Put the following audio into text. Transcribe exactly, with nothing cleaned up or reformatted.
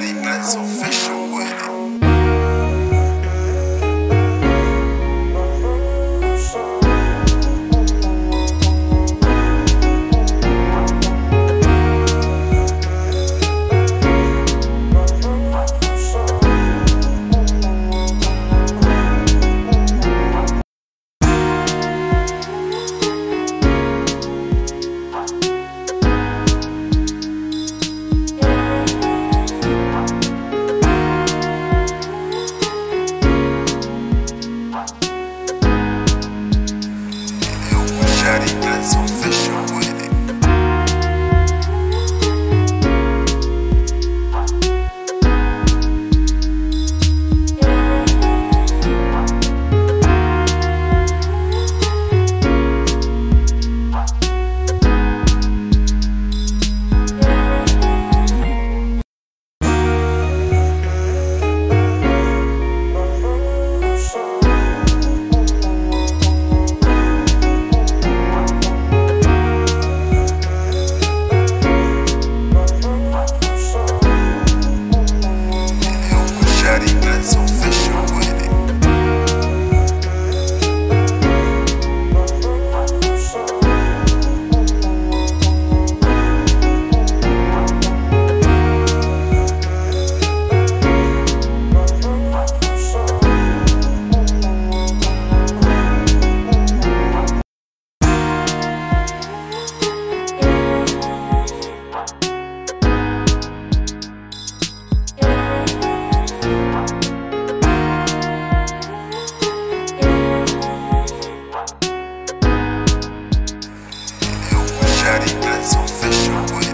Nobody bless official with it. That's official with it. That's official.